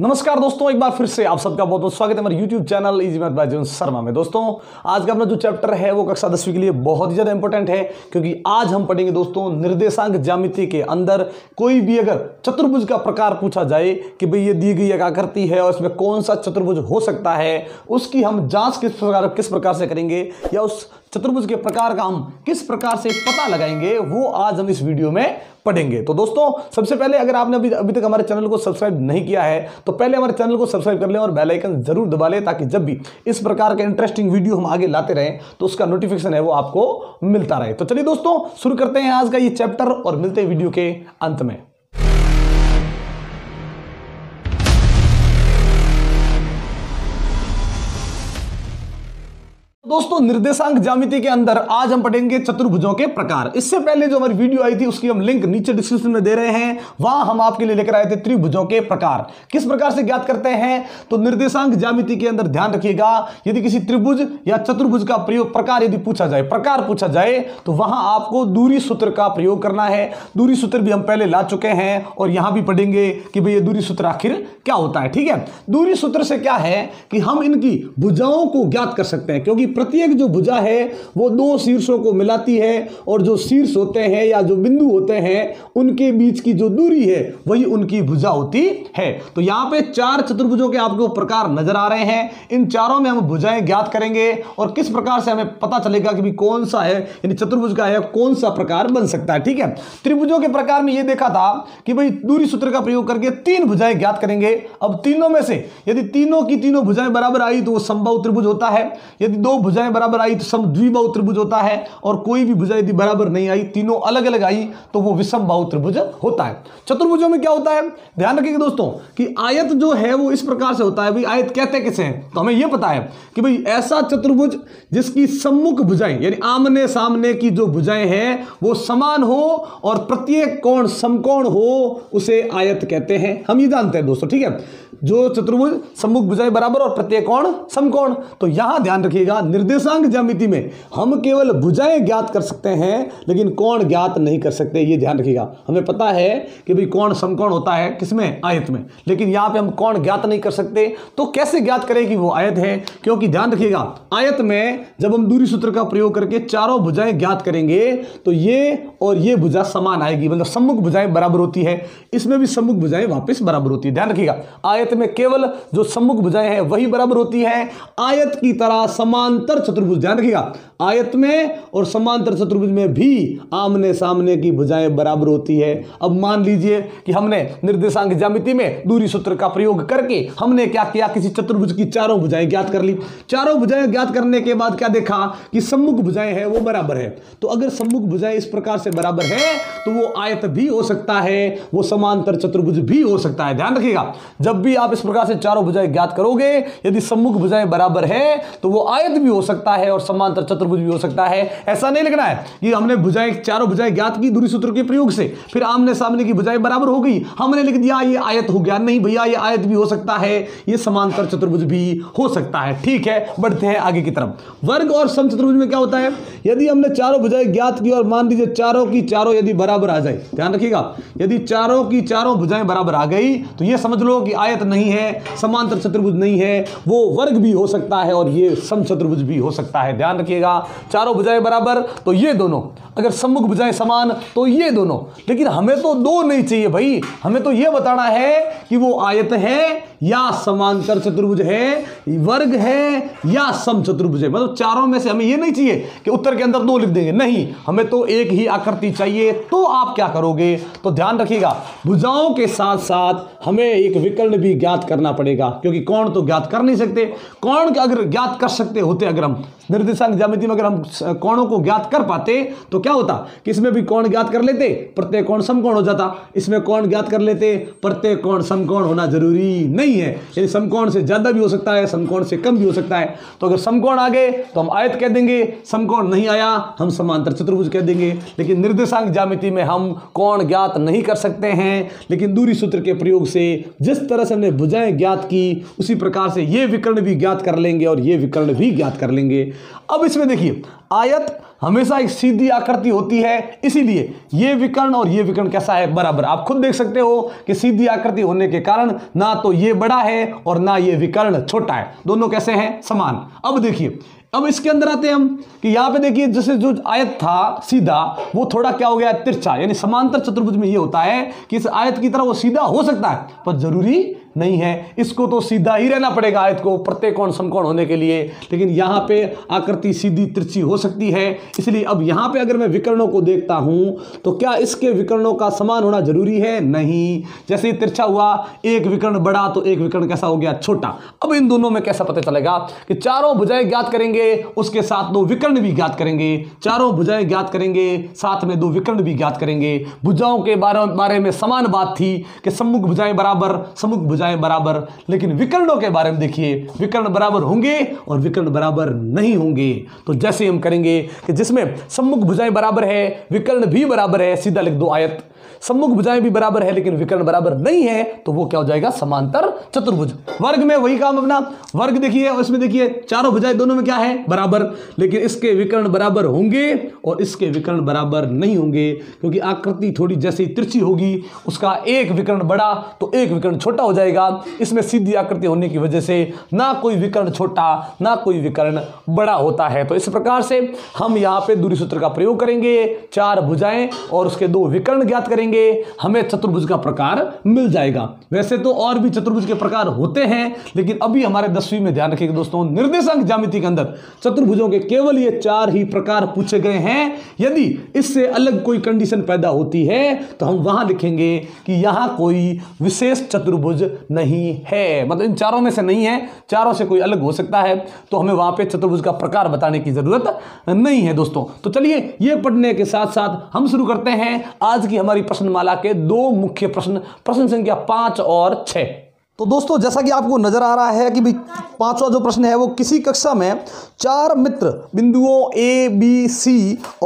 नमस्कार दोस्तों, एक बार फिर से आप सबका बहुत बहुत स्वागत है हमारे YouTube channel easy math by Jeevan Sharma में। दोस्तों आज का अपना जो चैप्टर है वो कक्षा 10वीं के लिए बहुत ही ज़्यादा इंपॉर्टेंट है, क्योंकि आज हम पढ़ेंगे दोस्तों निर्देशांक ज्यामिति के अंदर कोई भी अगर चतुर्भुज का प्रकार पूछा जाए कि भाई ये दी गई एक आकृति है और इसमें कौन सा चतुर्भुज हो सकता है, उसकी हम जाँच किस प्रकार से करेंगे या उस चतुर्भुज के प्रकार का हम किस प्रकार से पता लगाएंगे वो आज हम इस वीडियो में पढ़ेंगे। तो दोस्तों सबसे पहले अगर आपने अभी तक हमारे चैनल को सब्सक्राइब नहीं किया है तो पहले हमारे चैनल को सब्सक्राइब कर लें और बेल आइकन जरूर दबा लें, ताकि जब भी इस प्रकार के इंटरेस्टिंग वीडियो हम आगे लाते रहें तो उसका नोटिफिकेशन है वो आपको मिलता रहे। तो चलिए दोस्तों शुरू करते हैं आज का ये चैप्टर और मिलते हैं वीडियो के अंत में। दोस्तों निर्देशांक ज्यामिति के अंदर आज हम पढ़ेंगे चतुर्भुजों के प्रकार। इससे पहले जो हमारी वीडियो आई थी उसकी हम लिंक नीचे डिस्क्रिप्शन में दे रहे हैं, वहां हम आपके लिए लेकर आए थे त्रिभुजों के प्रकार किस प्रकार से ज्ञात करते हैं। तो निर्देशांक ज्यामिति के अंदर ध्यान रखिएगा, यदि किसी त्रिभुज या चतुर्भुज का प्रयोग प्रकार यदि पूछा जाए तो वहां आपको दूरी सूत्र का प्रयोग करना है। दूरी सूत्र भी हम पहले ला चुके हैं और यहां भी पढ़ेंगे कि भाई ये दूरी सूत्र आखिर क्या होता है। ठीक है, दूरी सूत्र से क्या है कि हम इनकी भुजाओं को ज्ञात कर सकते हैं, क्योंकि प्रत्येक जो भुजा है वो दो शीर्षों को मिलाती है और जो शीर्ष होते हैं या जो बिंदु होते हैं उनके बीच की जो दूरी है वही उनकी भुजा होती है। तो यहाँ पे चार चतुर्भुजों के आपको प्रकार नजर आ रहे हैं, इन चारों में हम भुजाएं ज्ञात करेंगे और किस प्रकार से हमें पता चलेगा कि कौन सा है यानी चतुर्भुज का है कौन सा प्रकार बन सकता है। ठीक है, त्रिभुजों के प्रकार में यह देखा था कि भाई दूरी सूत्र का प्रयोग करके तीन भुजाएं ज्ञात करेंगे। अब तीनों में से यदि तीनों की तीनों भुजाएं बराबर आई तो वो समबाहु त्रिभुज होता है, यदि दो भुजाएं बराबर आई तो समद्विबाहु त्रिभुज होता है, और कोई भी भुजा यदि बराबर नहीं आई, तीनों अलग अलग आई तो वो विषमबाहु त्रिभुज होता है। चतुर्भुजों में क्या होता है ध्यान रखिएगा दोस्तों कि आयत जो है वो इस प्रकार से होता है। भाई आयत कहते किसे हैं, तो हमें ये पता है कि भाई ऐसा चतुर्भुज जिसकी सम्मुख भुजाएं यानी आमने सामने की जो भुजाएं हैं वो समान हो और प्रत्येक कोण समकोण हो उसे आयत कहते हैं। हम ये जानते हैं दोस्तों, ठीक है, जो चतुर्भुज सम्मुख भुजाएं बराबर और प्रत्येक कोण समकोण। तो यहां ध्यान रखिएगा निर्देशांक ज्यामिति में हम केवल भुजाएं ज्ञात कर सकते हैं लेकिन कोण ज्ञात नहीं कर सकते, ये ध्यान रखिएगा। हमें पता है कि भाई कोण समकोण होता है किसमें, आयत में, लेकिन यहां पे हम कोण ज्ञात नहीं कर सकते। तो कैसे ज्ञात करें कि वो आयत है, क्योंकि ध्यान रखिएगा आयत में जब हम दूरी सूत्र का प्रयोग करके चारों भुजाएं ज्ञात करेंगे तो ये और ये भुजा समान आएगी, मतलब सम्मुख भुजाएं बराबर होती है, इसमें भी सम्मुख भुजाएं वापस बराबर होती है। ध्यान रखिएगा आयत में केवल जो सम्मुख भुजाएं हैं वही बराबर होती है, आयत की तरह समान समांतर चतुर्भुज, ध्यान रखिएगा आयत में और समांतर चतुर्भुज में भी आमने सामने की भुजाएं बराबर होती है। अब मान लीजिए कि हमने निर्देशांक ज्यामिति में दूरी सूत्र का प्रयोग करके हमने क्या किया, किसी चतुर्भुज की चारों भुजाएं ज्ञात कर ली। चारों भुजाएं ज्ञात करने के बाद क्या देखा कि सम्मुख भुजाएं हैं वो बराबर है, तो अगर सम्मुख भुजाएं इस प्रकार से बराबर है तो वो आयत भी हो सकता है, वो समांतर चतुर्भुज भी हो सकता है। ध्यान रखिएगा जब भी आप इस प्रकार से चारों भुजाएं ज्ञात करोगे यदि सम्मुख भुजाएं बराबर है तो वो आयत भी हो सकता है और समांतर चतुर्भुज भी हो सकता है। ऐसा नहीं लगना है कि हमने भुजाएं चारों भुजाएं ज्ञात की दूरी सूत्र के प्रयोग से, फिर आमने सामने की भुजाएं बराबर हो गई, हमने लिख दिया ये आयत हो गया, नहीं भैया ये आयत भी हो सकता है, ये समांतर चतुर्भुज भी हो सकता है। ठीक है, बढ़ते हैं आगे की तरफ। वर्ग और समचतुर्भुज में क्या होता है, यदि हमने चारों भुजाएं ज्ञात की और मान लीजिए चारों की चारों यदि बराबर आ जाए, ध्यान रखिएगा यदि चारों की चारों भुजाएं बराबर आ गई तो यह समझ लो कि आयत नहीं है, समांतर चतुर्भुज नहीं है, वो वर्ग भी हो सकता है और ये समचतुर्भुज भी हो सकता है। ध्यान रखिएगा चारों भुजाएं बराबर तो ये दोनों, अगर सम्मुख भुजाएं समान तो ये दोनों, लेकिन हमें तो दो नहीं चाहिए भाई, हमें तो ये बताना है कि वो आयत है या समांतर चतुर्भुज है, वर्ग है या समचतुर्भुज है। मतलब चारों में से हमें ये नहीं चाहिए कि उत्तर के अंदर दो लिख देंगे, नहीं, हमें तो एक ही आकृति चाहिए। तो आप क्या करोगे, तो ध्यान रखिएगा भुजाओं के साथ साथ हमें एक विकर्ण भी ज्ञात करना पड़ेगा, क्योंकि कोण तो ज्ञात कर नहीं सकते। कोण अगर ज्ञात कर सकते होते, अगर हम निर्देशांक ज्यामिति में अगर हम कोणों को ज्ञात कर पाते तो क्या होता कि इसमें भी कोण ज्ञात कर लेते प्रत्येक कोण समकोण हो जाता, इसमें कोण ज्ञात कर लेते प्रत्येक कोण समकोण होना जरूरी नहीं है, यानी समकोण से ज्यादा भी हो सकता है समकोण से कम भी हो सकता है। तो अगर समकोण आ गए तो हम आयत कह देंगे, समकोण नहीं आया हम समांतर चतुर्भुज कह देंगे। लेकिन निर्देशांक ज्यामिति में हम कोण ज्ञात नहीं कर सकते हैं, लेकिन दूरी सूत्र के प्रयोग से जिस तरह से हमने भुजाएं ज्ञात की उसी प्रकार से ये विकर्ण भी ज्ञात कर लेंगे और ये विकर्ण भी ज्ञात कर लेंगे। अब इसमें देखिए आयत हमेशा एक सीधी आकृति होती है, इसीलिए ये विकर्ण और ये विकर्ण कैसा है, बराबर। आप खुद देख सकते हो कि सीधी आकृति होने के कारण ना तो ये बड़ा है और ना ये विकर्ण छोटा है, दोनों कैसे हैं, समान। अब देखिए, अब इसके अंदर आते हैं हम कि यहाँ पे देखिए जैसे जो आयत था सीधा वो थोड़ा क्या हो गया, तिरछा। यानी समांतर चतुर्भुज में ये होता है कि इस आयत की तरह वो सीधा हो सकता है पर जरूरी नहीं है, इसको तो सीधा ही रहना पड़ेगा आयत को प्रत्येक कोण समकोण होने के लिए। लेकिन यहाँ पे आकृति सीधी तिरछी हो सकती है, इसलिए अब यहाँ पे अगर मैं विकर्णों को देखता हूँ तो क्या इसके विकर्णों का समान होना जरूरी है, नहीं। जैसे तिरछा हुआ, एक विकर्ण बड़ा तो एक विकर्ण कैसा हो गया, छोटा। अब इन दोनों में कैसा पता चलेगा कि चारों भुजाएं ज्ञात करेंगे, उसके साथ दो विकर्ण भी ज्ञात करेंगे। चारों भुजाएं ज्ञात करेंगे, साथ में दो विकर्ण भी ज्ञात करेंगे। भुजाओं के बारे में समान बात थी कि सम्मुख भुजाएं बराबर, सम्मुख भुजाएं बराबर, लेकिन विकर्णों के बारे में देखिए विकर्ण बराबर होंगे और विकर्ण बराबर नहीं होंगे। तो जैसे हम करेंगे कि जिसमें सम्मुख भुजाएं बराबर है, विकर्ण भी बराबर है, सीधा लिख दो आयत। सम्मुख भुजाएं भी बराबर है लेकिन विकर्ण बराबर नहीं है, तो वो क्या हो जाएगा, समांतर चतुर्भुज। वर्ग में वही काम अपना, वर्ग देखिए और इसमें देखिए चारों भुजाएं दोनों में क्या है, बराबर, लेकिन इसके विकर्ण बराबर होंगे और इसके विकर्ण बराबर नहीं होंगे, क्योंकि आकृति थोड़ी जैसे तिरछी होगी, उसका एक विकर्ण बड़ा तो एक विकर्ण छोटा हो जाएगा। इसमें सीधी आकृति होने की वजह से ना कोई विकर्ण छोटा ना कोई विकर्ण बड़ा होता है। तो इस प्रकार से हम यहाँ पे दूरी सूत्र का प्रयोग करेंगे, चार भुजाएं और उसके दो विकर्ण ज्ञात करेंगे, हमें चतुर्भुज का प्रकार मिल जाएगा। वैसे तो और भी चतुर्भुज के प्रकार होते हैं, लेकिन अभी हमारे 10वीं में ध्यान रखिएगा दोस्तों, निर्देशांक ज्यामिति के अंदर चतुर्भुजों के केवल ये चार ही प्रकार पूछे गए हैं। यदि इससे अलग कोई कंडीशन पैदा होती है तो हम वहां लिखेंगे कि यहां कोई विशेष चतुर्भुज नहीं है, मतलब इन चारों में से नहीं है, चारों से कोई अलग हो सकता है, तो हमें वहां पर चतुर्भुज का प्रकार बताने की जरूरत नहीं है दोस्तों। तो चलिए यह पढ़ने के साथ साथ हम शुरू करते हैं आज की हमारी प्रश्नमाला के दो मुख्य प्रश्न, प्रश्न संख्या 5 और 6। तो दोस्तों जैसा कि आपको नजर आ रहा है कि भी पांचवा जो प्रश्न है वो, किसी कक्षा में चार मित्र बिंदुओं A, B, C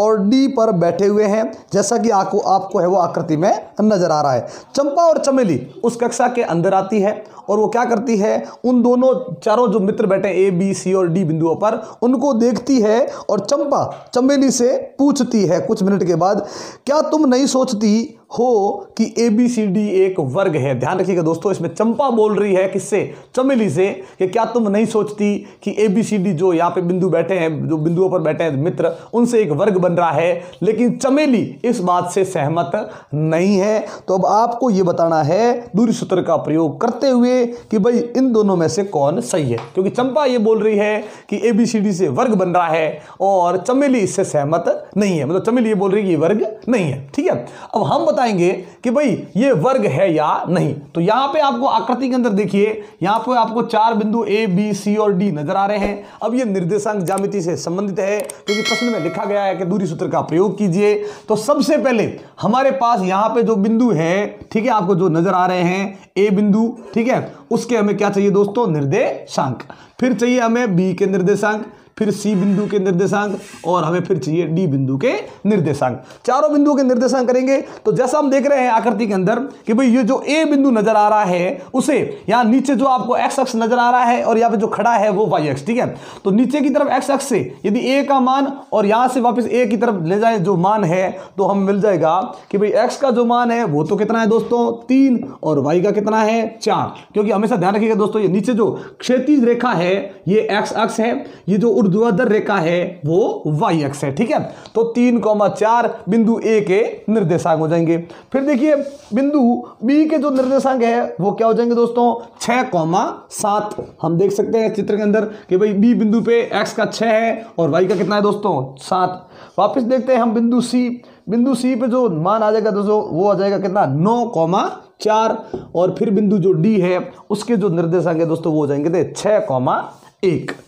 और D पर बैठे हुए हैं, जैसा कि आपको है वो आकृति में नजर आ रहा है। चंपा और चमेली उस कक्षा के अंदर आती है और वो क्या करती है, उन दोनों चारों जो मित्र बैठे A, B, C और D बिंदुओं पर, उनको देखती है और चंपा चमेली से पूछती है कुछ मिनट के बाद, क्या तुम नहीं सोचती हो कि ABCD एक वर्ग है। ध्यान रखिएगा दोस्तों, इसमें चंपा बोल रही है किससे, चमेली से, कि क्या तुम नहीं सोचती कि ABCD जो यहाँ पे बिंदु बैठे हैं, जो बिंदुओं पर बैठे हैं मित्र, उनसे एक वर्ग बन रहा है। लेकिन चमेली इस बात से सहमत नहीं है। तो अब आपको ये बताना है दूरी सूत्र का प्रयोग करते हुए कि भाई इन दोनों में से कौन सही है, क्योंकि चंपा ये बोल रही है कि ABCD से वर्ग बन रहा है और चमेली इससे सहमत नहीं है, मतलब चमेली ये बोल रही है कि ये वर्ग नहीं है। ठीक है, अब हम कि भाई ये वर्ग है या नहीं। तो यहां पे आपको आकृति के अंदर देखिए, यहां पे आपको चार बिंदु A, B, C और D नजर आ रहे हैं। अब ये निर्देशांक ज्यामिति से संबंधित है, क्योंकि प्रश्न में लिखा गया है कि दूरी सूत्र का प्रयोग कीजिए। तो सबसे पहले हमारे पास यहां पे जो बिंदु है, ठीक है, आपको जो नजर आ रहे हैं A बिंदु, ठीक है, उसके हमें क्या चाहिए दोस्तों, निर्देशांक। फिर चाहिए हमें B के निर्देशांक, फिर C बिंदु के निर्देशांक और हमें फिर चाहिए D बिंदु के निर्देशांक। चारों बिंदुओं के निर्देशांक करेंगे। तो जैसा हम देख रहे हैं आकृति के अंदर कि भाई ये जो A बिंदु नजर आ रहा है, उसे यहाँ नीचे जो आपको X अक्ष नजर आ रहा है और यहाँ पे जो खड़ा है वो Y अक्ष, ठीक है। तो नीचे की तरफ X अक्ष से यदि A का मान और यहाँ से वापस A की तरफ ले जाए जो मान है, तो हमें मिल जाएगा कि भाई X का जो मान है वो तो कितना है दोस्तों, 3 और Y का कितना है, 4। क्योंकि हमेशा ध्यान रखिएगा दोस्तों, ये नीचे जो क्षैतिज रेखा है ये X अक्ष है, ये जो ऊर्ध्वाधर रेखा है वो Y अक्ष है, ठीक है। तो 3,4 बिंदु A के निर्देशांक हो जाएंगे। फिर देखिए बिंदु B के जो निर्देशांक है वो क्या हो जाएंगे दोस्तों, 6,7। हम देख सकते हैं चित्र के अंदर कि भाई B बिंदु पे X का 6 है और Y का कितना है दोस्तों, 7। वापस देखते हैं हम बिंदु C, बिंदु C पे जो मान आ जाएगा दोस्तों वो आ जाएगा कितना, 9,4। और फिर बिंदु जो D है उसके जो निर्देशांक है दोस्तों वो हो जाएंगे 6,1,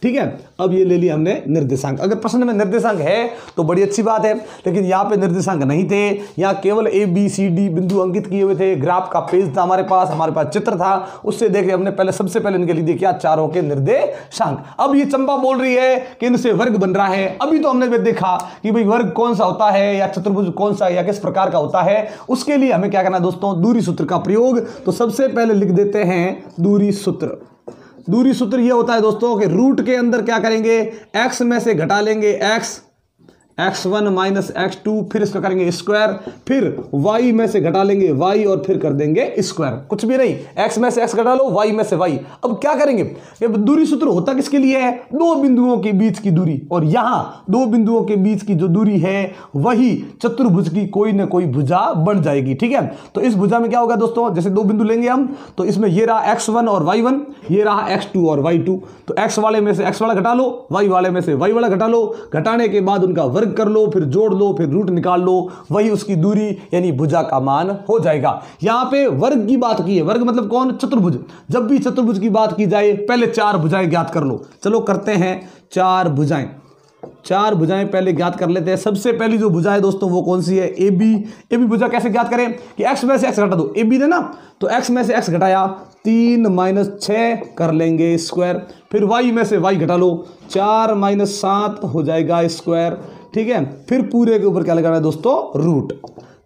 ठीक है। अब ये ले लिया हमने निर्देशांक। अगर प्रश्न में निर्देशांक है तो बड़ी अच्छी बात है, लेकिन यहाँ पे निर्देशांक नहीं थे, यहाँ केवल A, B, C, D बिंदु अंकित किए हुए थे। ग्राफ का पेज था हमारे पास चित्र था, उससे देख रहे हमने पहले, सबसे पहले इनके लिए देखिए चारों के निर्देशांक। अब ये चंपा बोल रही है कि इनसे वर्ग बन रहा है। अभी तो हमने देखा कि भाई वर्ग कौन सा होता है या चतुर्भुज कौन सा या किस प्रकार का होता है। उसके लिए हमें क्या करना है दोस्तों, दूरी सूत्र का प्रयोग। तो सबसे पहले लिख देते हैं दूरी सूत्र। दूरी सूत्र यह होता है दोस्तों कि रूट के अंदर क्या करेंगे, x में से घटा लेंगे x, x1 माइनस x2, फिर इसका करेंगे स्क्वायर, फिर y में से घटा लेंगे y और फिर कर देंगे स्क्वायर। कुछ भी नहीं, x में से x घटा लो, y में से y। अब क्या करेंगे, ये दूरी सूत्र होता किसके लिए है, दो बिंदुओं के बीच की दूरी, और यहाँ दो बिंदुओं के बीच की जो दूरी है वही चतुर्भुज की कोई ना कोई भुजा बन जाएगी। ठीक है, तो इस भुजा में क्या होगा दोस्तों, जैसे दो बिंदु लेंगे हम, तो इसमें ये रहा x1 और y1, ये रहा x2 और y2। तो x वाले में से x वाला घटा लो, y वाले में से y वाला घटा लो, घटाने के बाद उनका वर्ग कर लो, फिर जोड़ लो, फिर रूट निकाल लो, वही उसकी दूरी यानी भुजा का मान हो जाएगा। यहां पे वर्ग की बात की है, वर्ग मतलब कौन, चतुर्भुज। जब भी चतुर्भुज की बात की जाए पहले चार भुजाएं ज्ञात कर लो। चलो करते हैं, चार भुजाएं पहले ज्ञात कर लेते हैं। सबसे पहली जो भुजा है दोस्तों वो कौन सी है, ए बी भुजा। कैसे ज्ञात करें कि x में से x घटा दो, ए बी ने ना, तो x में से x घटाया 3 माइनस 6 कर लेंगे स्क्वायर, फिर y में से y घटा लो, 4 माइनस 7 हो जाएगा स्क्वायर। ठीक है, फिर पूरे के ऊपर क्या लगाना है दोस्तों, रूट।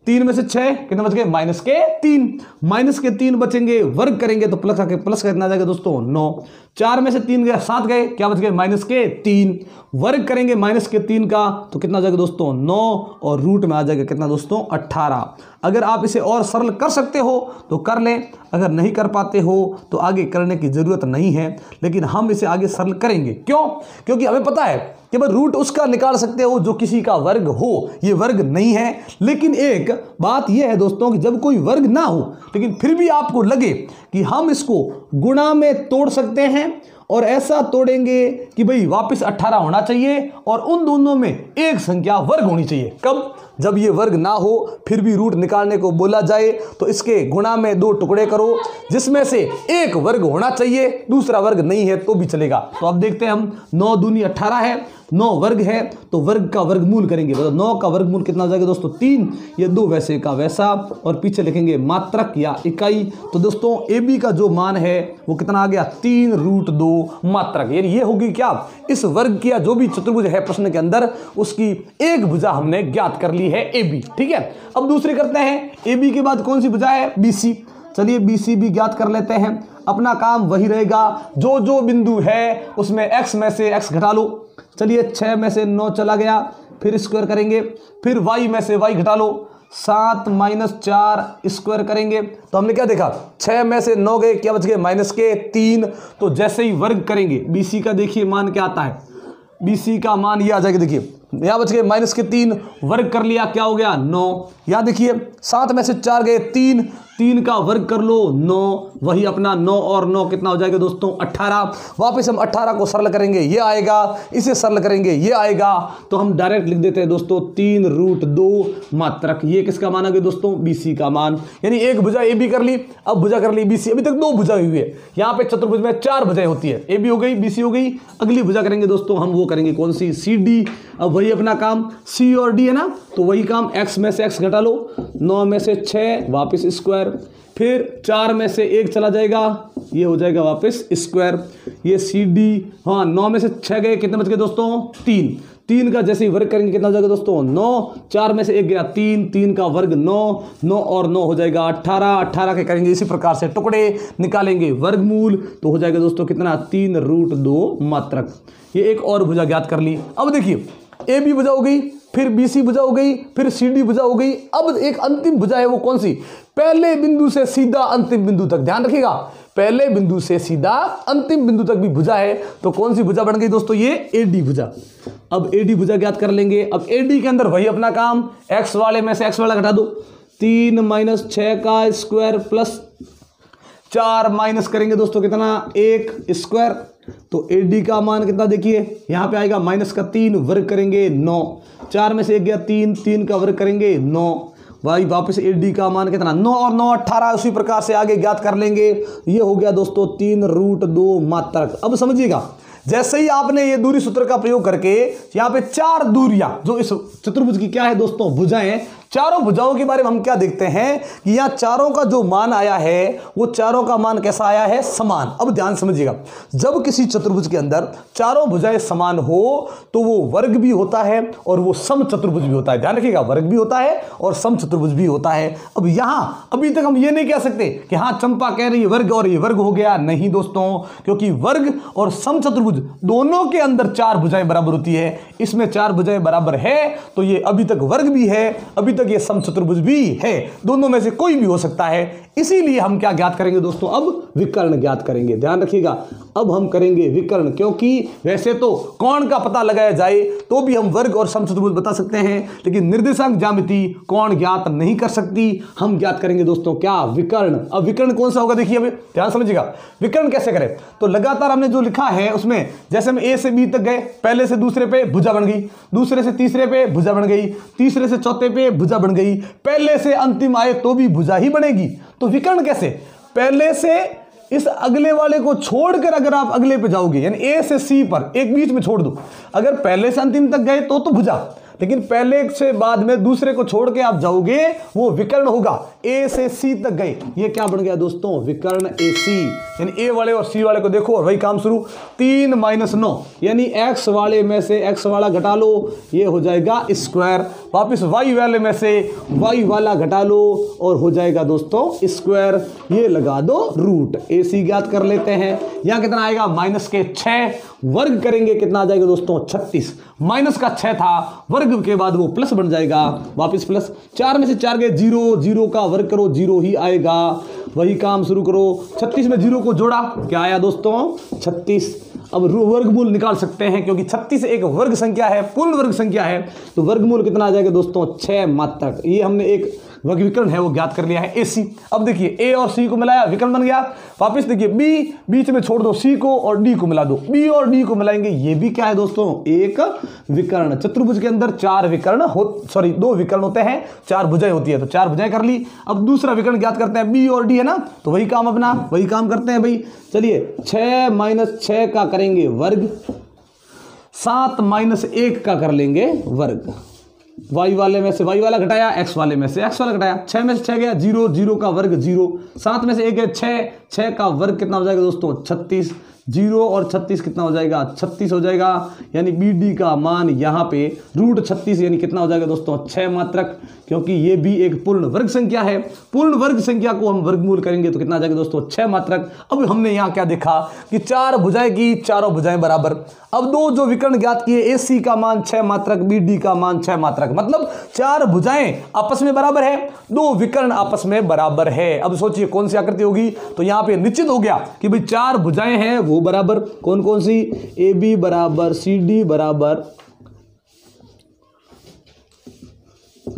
3 में से 6 कितने बच गए, माइनस के तीन बचेंगे, वर्ग करेंगे तो प्लस का कितना आ जाएगा दोस्तों, 9। 4 में से 3 गए, 7 गए, क्या बच गए, माइनस के 3। वर्ग करेंगे माइनस के 3 का तो कितना आ जाएगा दोस्तों, 9, और रूट में आ जाएगा कितना दोस्तों, 18। अगर आप इसे और सरल कर सकते हो तो कर लें, अगर नहीं कर पाते हो तो आगे करने की ज़रूरत नहीं है, लेकिन हम इसे आगे सरल करेंगे। क्यों, क्योंकि हमें पता है कि भाई रूट उसका निकाल सकते हो जो किसी का वर्ग हो, ये वर्ग नहीं है। लेकिन एक बात यह है दोस्तों कि जब कोई वर्ग ना हो लेकिन फिर भी आपको लगे कि हम इसको गुणा में तोड़ सकते हैं, और ऐसा तोड़ेंगे कि भाई वापस 18 होना चाहिए और उन दोनों में एक संख्या वर्ग होनी चाहिए। कब, जब ये वर्ग ना हो फिर भी रूट निकालने को बोला जाए, तो इसके गुणा में 2 टुकड़े करो जिसमें से एक वर्ग होना चाहिए, दूसरा वर्ग नहीं है तो भी चलेगा। तो अब देखते हैं हम, 9 दूनी 18 है, 9 वर्ग है तो वर्ग का वर्गमूल करेंगे, मतलब 9 का वर्गमूल कितना हो जाएगा दोस्तों, 3। ये 2 वैसे का वैसा, और पीछे लिखेंगे मात्रक या इकाई। तो दोस्तों ए बी का जो मान है वो कितना आ गया, 3√2 मात्रक। ये होगी क्या, इस वर्ग की या जो भी चतुर्भुज है प्रश्न के अंदर उसकी एक भुजा हमने ज्ञात कर ली है, ए बी। ठीक है, अब दूसरी करते हैं, ए बी के बाद कौन सी भुजा है, बी सी। चलिए बी सी भी ज्ञात कर लेते हैं, अपना काम वही रहेगा, जो जो बिंदु है उसमें x में से x घटा लो। चलिए 6 में से 9 चला गया, फिर स्क्वायर करेंगे, फिर y में से y घटा लो, 7 माइनस 4 स्क्वायर करेंगे। तो हमने क्या देखा, 6 में से 9 गए, क्या बच गए, माइनस के 3। तो जैसे ही वर्ग करेंगे BC का, देखिए मान क्या आता है, BC का मान ये आ जाएगा, देखिए यहाँ बच गए माइनस के 3, वर्ग कर लिया क्या हो गया, 9। यहाँ देखिए 7 में से 4 गए, 3 का वर्ग कर लो, 9, वही अपना 9 और 9 कितना हो जाएगा दोस्तों, 18। वापस हम 18 को सरल करेंगे ये आएगा, इसे सरल करेंगे ये आएगा, तो हम डायरेक्ट लिख देते हैं दोस्तों 3√2 मात्रक। ये किसका मान आ गया दोस्तों, BC का मान। यानी एक भुजा ए बी कर ली, अब भुजा कर ली BC। अभी तक 2 भुजा हुई है, यहाँ पे चतुर्भुज में 4 भुजाएं होती है, ए बी हो गई, BC हो गई। अगली भुजा करेंगे दोस्तों हम, वो करेंगे कौन सी, CD। अब वही अपना काम, C और D है ना, तो वही काम, x में से x घटा लो, 9 में से 6 वापस स्क्वायर, फिर 4 में से 1 चला जाएगा, ये हो जाएगा वापस स्क्वायर, ये CD। हाँ, 9 में से 6 गए, कितने बच गए दोस्तों, 3 का जैसे ही वर्ग करेंगे कितना हो जाएगा दोस्तों, 9। 4 में से 1 गया, 3 का वर्ग 9 और 9 हो जाएगा 18 के करेंगे इसी प्रकार से टुकड़े, निकालेंगे वर्गमूल, तो हो जाएगा दोस्तों कितना, 3√2 मात्रक। ये एक और भुजा ज्ञात कर ली। अब देखिए ए बी भुजा हो गई, फिर BC भुजा हो गई, फिर CD भुजा हो गई। अब एक अंतिम भुजा है, वो कौन सी, पहले बिंदु से सीधा अंतिम बिंदु तक, ध्यान रखिएगा पहले बिंदु से सीधा अंतिम बिंदु तक भी भुजा है। तो कौन सी भुजा बन गई दोस्तों, ये AD भुजा। अब AD भुजा ज्ञात कर लेंगे। अब AD के अंदर वही अपना काम, x वाले में से x वाला घटा दो, 3 माइनस 6 का स्क्वायर, प्लस 4 माइनस करेंगे दोस्तों कितना, 1 स्क्वायर। तो AD का मान कितना देखिए, यहाँ पे आएगा माइनस का 3, वर्ग करेंगे 9। 4 में से 1 गया, 3 का वर्ग करेंगे 9, भाई वापस AD का मान कितना, 9 और 9 18। उसी प्रकार से आगे ज्ञात कर लेंगे। ये हो गया दोस्तों 3√2 मात्रक। अब समझिएगा, जैसे ही आपने ये दूरी सूत्र का प्रयोग करके यहाँ पे 4 दूरियां जो इस चतुर्भुज की क्या है दोस्तों, भुजाएं, चारों भुजाओं के बारे में हम क्या देखते हैं कि यहाँ चारों का जो मान आया है वो चारों का मान कैसा आया है, समान। अब ध्यान समझिएगा, जब किसी चतुर्भुज के अंदर चारों भुजाएं समान हो तो वो वर्ग भी होता है और वो समचतुर्भुज भी होता है। ध्यान रखिएगा, वर्ग भी होता है और समचतुर्भुज भी होता है। अब यहाँ अभी तक हम ये नहीं कह सकते कि हाँ चंपा कह रही है वर्ग और ये वर्ग हो गया, नहीं दोस्तों, क्योंकि वर्ग और समचतुर्भुज दोनों के अंदर चार भुजाएं बराबर होती है। इसमें चार भुजाएं बराबर है तो ये अभी तक वर्ग भी है, अभी तक ये समचतुर्भुज भी है, दोनों में से कोई भी हो सकता है। इसीलिए हम क्या ज्ञात करेंगे दोस्तों, अब विकर्ण ज्ञात करेंगे। ध्यान रखिएगा, अब हम करेंगे विकर्ण, क्योंकि वैसे तो कोण का पता लगाया जाए तो भी हम वर्ग और समचतुर्भुज बता सकते हैं, लेकिन निर्देशांक ज्यामिति कोण ज्ञात नहीं कर सकती। हम ज्ञात करेंगे दोस्तों क्या, विकर्ण। अब विकर्ण कौन सा होगा, देखिए हमें ध्यान समझिएगा, विकर्ण कैसे करें। तो लगातार हमने जो लिखा है उसमें जैसे हम ए से बी तक गए, पहले से दूसरे पे भुजा बन गई, दूसरे से तीसरे पे भुजा बन गई, तीसरे से चौथे पे भुजा बन गई, पहले से अंतिम आए तो भी भुजा ही बनेगी। तो विकर्ण कैसे, पहले से इस अगले वाले को छोड़कर अगर आप अगले पे जाओगे, यानी ए से सी पर एक बीच में छोड़ दो, अगर पहले से अंतिम तक गए तो भुजा, लेकिन पहले से बाद में दूसरे को छोड़ के आप जाओगे वो विकर्ण होगा। ए से सी तक गए, ये क्या बन गया दोस्तों, विकर्ण ए सी, यानी ए वाले और सी वाले को देखो और वही काम शुरू। 3 - 9 यानी एक्स वाले में से एक्स वाला घटा लो, ये हो जाएगा स्क्वायर। वापस वाई वाले में से वाई वाला घटा लो और हो जाएगा दोस्तों स्क्वायर। ये लगा दो रूट, ए सी ज्ञात कर लेते हैं। यहाँ कितना आएगा, -6, वर्ग करेंगे कितना आ जाएगा दोस्तों 36, -6 था, वर्ग के बाद वो प्लस बन जाएगा, वापस प्लस। 4 में से 4 गए 0 का वर्ग करो 0 ही आएगा, वही काम शुरू करो। 36 में 0 को जोड़ा, क्या आया दोस्तों 36। अब वर्गमूल निकाल सकते हैं क्योंकि 36 एक वर्ग संख्या है, पूर्ण वर्ग संख्या है, तो वर्गमूल कितना आ जाएगा दोस्तों 6 मात्रक। ये हमने एक विकर्ण है वो ज्ञात कर लिया है, ए सी। अब देखिए ए और सी को मिलाया, विकर्ण बन गया। वापस देखिए बी, बीच में छोड़ दो सी को और डी को मिला दो, बी और डी को मिलाएंगे, ये भी क्या है दोस्तों एक विकर्ण। चतुर्भुज के अंदर दो विकर्ण होते हैं, चार भुजाएं होती है, तो चार भुजाएं कर ली। अब दूसरा विकर्ण ज्ञात करते हैं, बी और डी है ना, तो वही काम अपना वही काम करते हैं भाई। चलिए 6 - 6 का करेंगे वर्ग, 7 - 1 का कर लेंगे वर्ग। y वाले में से y वाला घटाया, x वाले में से x वाला घटाया, 6 में से 6 गया 0 का वर्ग 0, 7 में से 1 गया 6 का वर्ग कितना हो जाएगा दोस्तों 36, 0 और 36 कितना हो जाएगा 36 हो जाएगा, यानी बी डी का मान यहाँ पे √36 यानी कितना हो जाएगा दोस्तों 6 मात्रक, क्योंकि ये भी एक पूर्ण वर्ग संख्या है। पूर्ण वर्ग संख्या को हम वर्गमूल करेंगे तो कितना आ जाएगा दोस्तों 6 मात्रक। अब हमने यहाँ क्या देखा कि चार भुजाएं की चारों भुजाएं बराबर। अब दो जो विकर्ण ज्ञात किए, ए सी का मान 6 मात्रक, बी डी का मान 6 मात्रक, मतलब चार भुजाएं आपस में बराबर है, दो विकर्ण आपस में बराबर है। अब सोचिए कौन सी आकृति होगी, तो यहाँ पे निश्चित हो गया कि भाई चार भुजाएं हैं वो बराबर, कौन कौन सी, ए बी बराबर सी डी बराबर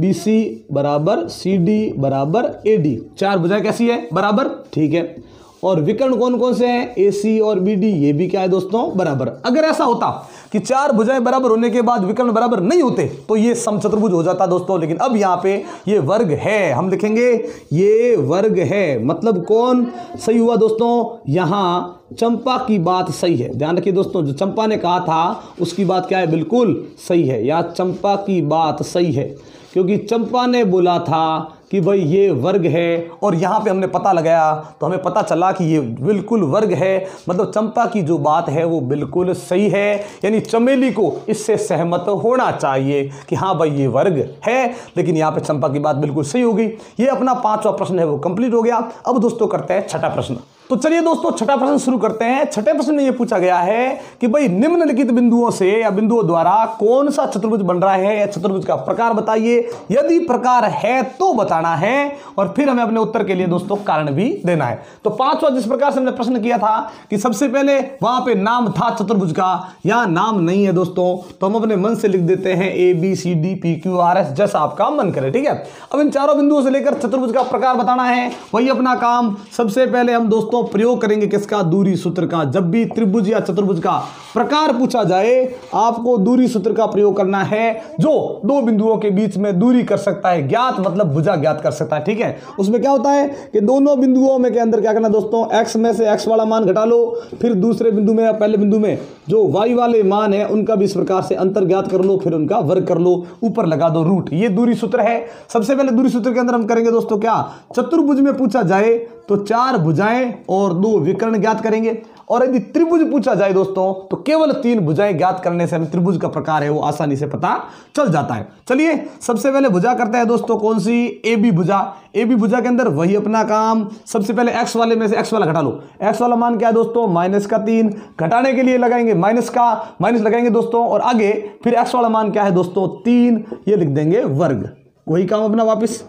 बी सी बराबर सी डी बराबर ए डी, चार भुजाएं कैसी है बराबर, ठीक है। और विकर्ण कौन कौन से हैं, ए सी और बी डी, ये भी क्या है दोस्तों बराबर। अगर ऐसा होता कि चार भुजाएं बराबर होने के बाद विकर्ण बराबर नहीं होते तो ये समचतुर्भुज हो जाता दोस्तों, लेकिन अब यहाँ पे ये वर्ग है, हम लिखेंगे ये वर्ग है, मतलब कौन सही हुआ दोस्तों, यहाँ चंपा की बात सही है। ध्यान रखिए दोस्तों, जो चंपा ने कहा था उसकी बात क्या है, बिल्कुल सही है, यहाँ चंपा की बात सही है, क्योंकि चंपा ने बोला था कि भाई ये वर्ग है और यहाँ पे हमने पता लगाया तो हमें पता चला कि ये बिल्कुल वर्ग है, मतलब चंपा की जो बात है वो बिल्कुल सही है, यानी चमेली को इससे सहमत होना चाहिए कि हाँ भाई ये वर्ग है, लेकिन यहाँ पे चंपा की बात बिल्कुल सही हो गई। ये अपना 5वां प्रश्न है वो कंप्लीट हो गया। अब दोस्तों करते हैं 6ठा प्रश्न। तो चलिए दोस्तों 6ठा प्रश्न शुरू करते हैं। 6ठे प्रश्न में ये पूछा गया है कि भाई निम्नलिखित बिंदुओं से या बिंदुओं द्वारा कौन सा चतुर्भुज बन रहा है, या चतुर्भुज का प्रकार बताइए, यदि प्रकार है तो बताना है, और फिर हमें अपने उत्तर के लिए दोस्तों कारण भी देना है। तो 5वां जिस प्रकार से हमने प्रश्न किया था कि सबसे पहले वहां पे नाम था चतुर्भुज का, यहाँ नाम नहीं है दोस्तों, तो हम अपने मन से लिख देते हैं ABCDPQRS, जैसा आपका मन करे, ठीक है। अब इन चारों बिंदुओं से लेकर चतुर्भुज का प्रकार बताना है, वही अपना काम। सबसे पहले हम दोस्तों तो प्रयोग करेंगे किसका, दूरी सूत्र का। जब भी त्रिभुज या चतुर्भुज का प्रकार पूछा जाए आपको दूरी सूत्र का प्रयोग करना है, जो दो बिंदुओं के बीच में दूरी कर सकता है, ज्ञात मतलब भुजा ज्ञात कर सकता है। ठीक है, उसमें क्या होता है कि दोनों बिंदुओं में के अंदर क्या करना दोस्तों, एक्स में से एक्स वाला मान घटा लो, फिर दूसरे बिंदु में या पहले बिंदु में जो वाई वाले मान है उनका भी इस प्रकार से अंतर ज्ञात कर लो, फिर उनका वर्ग कर लो, ऊपर लगा दो रूट। ये दूरी सूत्र है। सबसे पहले दूरी सूत्र के अंदर हम करेंगे दोस्तों क्या, चतुर्भुज में पूछा जाए तो चार भुजाएं और दो विकर्ण ज्ञात करेंगे, और यदि त्रिभुज पूछा जाए दोस्तों तो केवल तीन भुजाएं ज्ञात करने से हमें त्रिभुज का प्रकार है वो आसानी से पता चल जाता है। चलिए सबसे पहले भुजा करते हैं दोस्तों, कौन सी, एबी भुजा। एबी भुजा के अंदर वही अपना काम, सबसे पहले एक्स वाले में से एक्स वाला घटा लो। एक्स वाला मान क्या है दोस्तों, माइनस का तीन, घटाने के लिए लगाएंगे माइनस का, माइनस लगाएंगे दोस्तों और आगे फिर एक्स वाला मान क्या है दोस्तों तीन, ये लिख देंगे वर्ग। वही काम अपना वापस,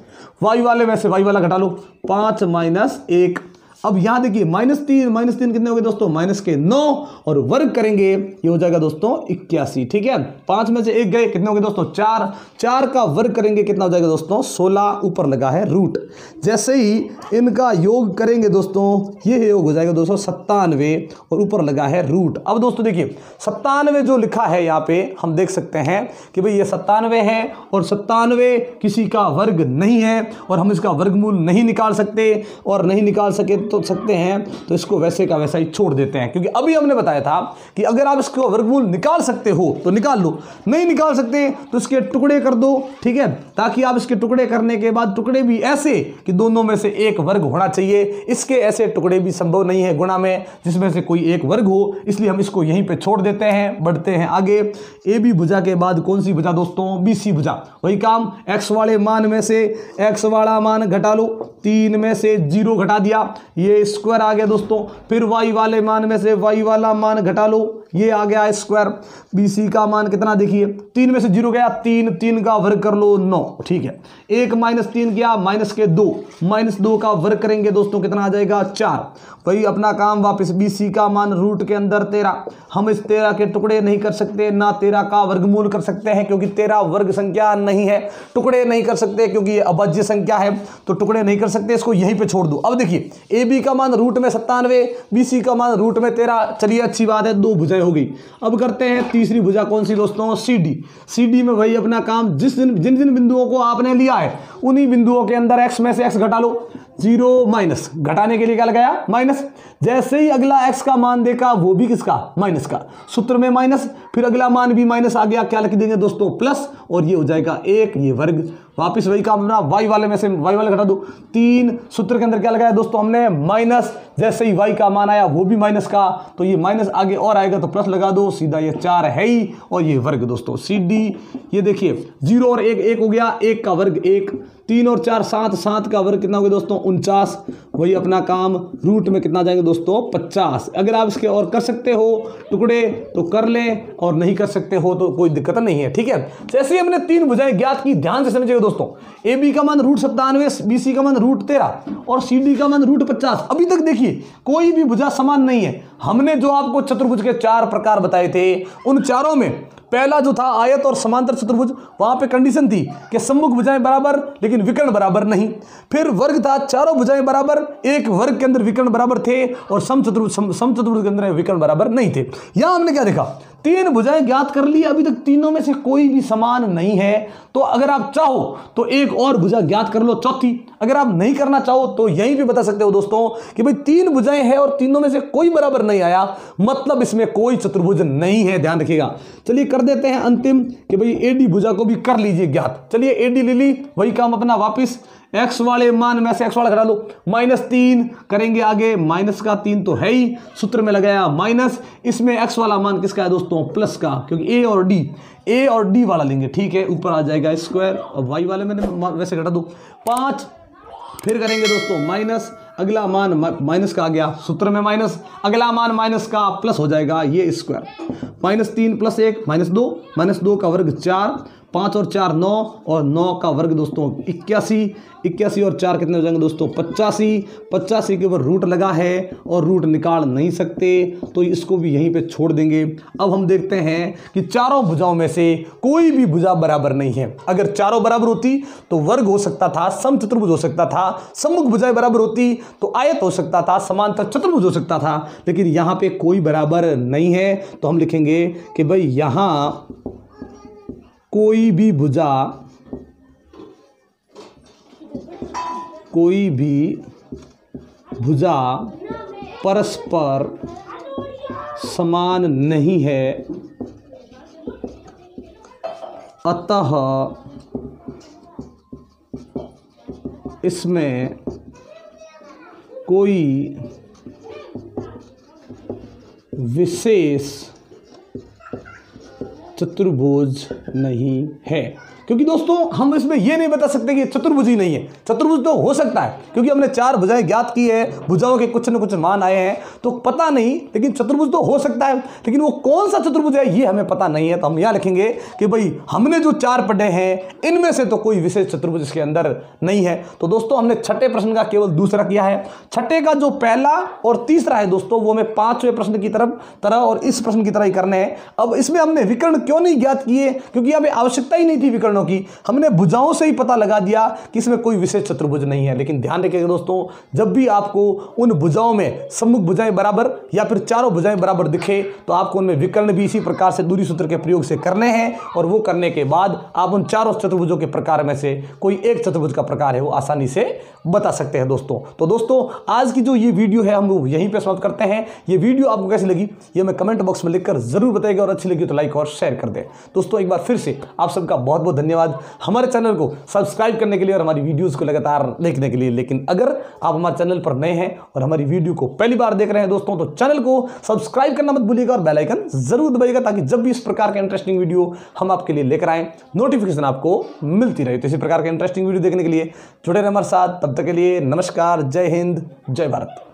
वाई वाले में से वाई वाला घटा लो, पाँच माइनस एक। अब यहां देखिए माइनस तीन कितने हो गए दोस्तों, माइनस के नौ, और वर्ग करेंगे ये हो जाएगा दोस्तों 81। ठीक है, पांच में से एक गए, कितने हो गए दोस्तों चार, चार का वर्ग करेंगे कितना हो जाएगा दोस्तों 16, ऊपर लगा है रूट। जैसे ही इनका योग करेंगे दोस्तों ये योग हो जाएगा दोस्तों 97 और ऊपर लगा है रूट। अब दोस्तों देखिए 97 जो लिखा है यहाँ पे हम देख सकते हैं कि भाई ये 97 है और 97 किसी का वर्ग नहीं है और हम इसका वर्गमूल नहीं निकाल सकते, और नहीं निकाल सके तो सकते हैं तो इसको वैसे का वैसा ही छोड़ देते हैं, क्योंकि अभी हमने बताया था कि अगर आप इसको वर्गमूल निकाल सकते हो तो निकाल लो, नहीं निकाल सकते तो इसके टुकड़े कर दो। ठीक है, ताकि आप इसके टुकड़े करने के बाद टुकड़े भी ऐसे कि दोनों में से एक वर्ग होना चाहिए, इसके ऐसे टुकड़े भी संभव नहीं है गुणा में जिसमें से कोई एक वर्ग हो, इसलिए हम इसको यहीं पर छोड़ देते हैं। बढ़ते हैं आगे, ए बी भुजा के बाद कौन सी भुजा दोस्तों, बी सी भुजा। वही काम, एक्स वाले मान में से एक्स वाला मान घटा लो, तीन में से जीरो घटा दिया ये स्क्वायर आ गया दोस्तों, फिर वाई वाले मान में से वाई वाला मान घटा लो ये आ गया स्क्वायर। बीसी का मान कितना देखिए, तीन में से जीरो गया तीन, तीन का वर्ग कर लो नौ। ठीक है, एक माइनस तीन गया माइनस के दो, माइनस दो का वर्ग करेंगे दोस्तों कितना आ जाएगा चार। वही अपना काम वापस, बीसी का मान रूट के अंदर 13, हम इस 13 के टुकड़े नहीं कर सकते ना 13 का वर्गमूल कर सकते हैं क्योंकि 13 वर्ग संख्या नहीं है, टुकड़े नहीं कर सकते क्योंकि ये अभाज्य संख्या है तो टुकड़े नहीं कर सकते, इसको यहीं पर छोड़ दो। अब देखिए ए बी का मान रूट में 97, बीसी का मान रूट में 13। चलिए अच्छी बात है, दो भुजाएं हो गई। अब करते हैं तीसरी भुजा, कौन सी दोस्तों, सी डी। सी डी में वही अपना काम, जिन बिंदुओं को आपने लिया है उन्हीं बिंदुओं के अंदर एक्स में से एक्स घटा लो, जीरो माइनस, घटाने के लिए क्या लगाया माइनस। जैसे ही अगला एक्स का मान देखा वो भी किसका, माइनस का, सूत्र में माइनस, फिर अगला मान भी माइनस आ गया, क्या लिख देंगे दोस्तों प्लस, और ये हो जाएगा एक, ये वर्ग। वापस वही काम अपना, वाई वाले में से वाई वाले घटा दो, तीन, सूत्र के अंदर क्या लगाया दोस्तों हमने माइनस, जैसे ही वाई का मान आया वो भी माइनस का, तो ये माइनस आगे और आएगा तो प्लस लगा दो, सीधा ये चार है ही, और ये वर्ग दोस्तों सी डी। ये देखिए जीरो और एक, एक हो गया, एक का वर्ग एक, तीन और चार सात, सात का वर्ग कितना हो गया दोस्तों 49। वही अपना काम, रूट में कितना जाएंगे दोस्तों 50। अगर आप इसके और कर सकते हो टुकड़े तो कर लें, और नहीं कर सकते हो तो कोई दिक्कत नहीं है। ठीक है, जैसे ही हमने तीन भुजाएं ज्ञात की, ध्यान से समझिएगा दोस्तों, ए बी का मान रूट 97, बी सी का मान रूट 13 और सी डी का मान रूट 50। अभी तक देखिए कोई भी भुजा समान नहीं है। हमने जो आपको चतुर्भुज के चार प्रकार बताए थे उन चारों में पहला जो था आयत और समांतर चतुर्भुज, वहां पे कंडीशन थी कि सम्मुख भुजाएं बराबर लेकिन विकर्ण बराबर नहीं। फिर वर्ग था, चारों भुजाएं बराबर, एक वर्ग के अंदर विकर्ण बराबर थे और समचतुर्भुज के अंदर विकर्ण बराबर नहीं थे। यहां हमने क्या देखा, तीन भुजाएं ज्ञात कर ली, अभी तक तीनों में से कोई भी समान नहीं है। तो अगर आप चाहो तो एक और भुजा ज्ञात कर लो, चौथी। अगर आप नहीं करना चाहो तो यहीं पे बता सकते हो दोस्तों कि भाई तीन भुजाएं हैं और तीनों में से कोई बराबर नहीं आया, मतलब इसमें कोई चतुर्भुज नहीं है, ध्यान रखिएगा। चलिए कर देते हैं अंतिम कि भाई ए डी भुजा को भी कर लीजिए ज्ञात। चलिए ए डी ले ली, वही काम अपना वापिस, एक्स वाले मान में से एक्स वाला घटा लो, माइनस तीन करेंगे आगे, माइनस का तीन तो है ही, सूत्र में लगाया माइनस, इसमें एक्स वाला मान किसका है दोस्तों प्लस का, क्योंकि ए और डी वाला लेंगे। ठीक है, ऊपर आ जाएगा स्क्वायर, और वाई वाले मैंने वैसे घटा दो, पाँच, फिर करेंगे दोस्तों माइनस, अगला मान माइनस का आ गया, सूत्र में माइनस, अगला मान माइनस का प्लस हो जाएगा ये स्क्वायर, माइनस तीन प्लस एक माइनस दो, माइनस दो का वर्ग चार, पाँच और चार नौ और नौ का वर्ग दोस्तों 81, 81 और चार कितने हो जाएंगे दोस्तों 85, 85 के ऊपर रूट लगा है और रूट निकाल नहीं सकते तो इसको भी यहीं पे छोड़ देंगे। अब हम देखते हैं कि चारों भुजाओं में से कोई भी भुजा बराबर नहीं है। अगर चारों बराबर होती तो वर्ग हो सकता था, समचतुर्भुज हो सकता था, सम्मुख भुजाएं बराबर होती तो आयत हो सकता था, समांतर चतुर्भुज हो सकता था, लेकिन यहाँ पे कोई बराबर नहीं है तो हम लिखेंगे कि भाई यहाँ कोई भी भुजा परस्पर समान नहीं है, अतः इसमें कोई विशेष चतुर्भुज नहीं है। क्योंकि दोस्तों हम इसमें यह नहीं बता सकते कि चतुर्भुज ही नहीं है, चतुर्भुज तो हो सकता है क्योंकि हमने चार भुजाएं ज्ञात की है, भुजाओं के कुछ न कुछ मान आए हैं तो पता नहीं, लेकिन चतुर्भुज तो हो सकता है, लेकिन वो कौन सा चतुर्भुज है ये हमें पता नहीं है। तो हम यहाँ लिखेंगे कि भाई हमने जो चार पढ़े हैं इनमें से तो कोई विशेष चतुर्भुज इसके अंदर नहीं है। तो दोस्तों हमने छठे प्रश्न का केवल दूसरा किया है, छठे का जो पहला और तीसरा है दोस्तों वो हमें पांचवें प्रश्न की तरह और इस प्रश्न की तरह ही करने हैं। अब इसमें हमने विकर्ण क्यों नहीं ज्ञात किए क्योंकि हमें आवश्यकता ही नहीं थी विकर्ण की, हमने भुजाओं से ही पता लगा दिया कि इसमें कोई विशेष चतुर्भुज नहीं है। लेकिन ध्यान रखिएगा दोस्तों, जब भी आपको उन भुजाओं में सम्मुख भुजाएं बराबर या फिर चारों भुजाएं बराबर दिखे तो आपको उनमें विकर्ण भी इसी प्रकार से दूरी सूत्र के प्रयोग से करने हैं और वो करने के बाद आप उन चारों चतुर्भुजों के प्रकार में से कोई एक चतुर्भुज का प्रकार है वो आसानी से बता सकते हैं दोस्तों। तो दोस्तों आज की जो ये वीडियो है हम यहीं पर समाप्त करते हैं। ये वीडियो आपको कैसी लगी ये हमें कमेंट बॉक्स में लिखकर जरूर बताइएगा और अच्छी लगी तो लाइक और शेयर कर दें। दोस्तों एक बार फिर से आप सबका बहुत बहुत धन्यवाद हमारे चैनल को सब्सक्राइब करने के लिए और हमारी वीडियोस को लगातार देखने के लिए। लेकिन अगर आप हमारे चैनल पर नए हैं और हमारी वीडियो को पहली बार देख रहे हैं दोस्तों तो चैनल को सब्सक्राइब करना मत भूलिएगा और बेल आइकन जरूर दबाइएगा ताकि जब भी इस प्रकार के इंटरेस्टिंग वीडियो हम आपके लिए लेकर आएँ नोटिफिकेशन आपको मिलती रहे। तो इसी प्रकार के इंटरेस्टिंग वीडियो देखने के लिए जुड़े रहे हमारे साथ, तब तक के लिए नमस्कार, जय हिंद, जय भारत।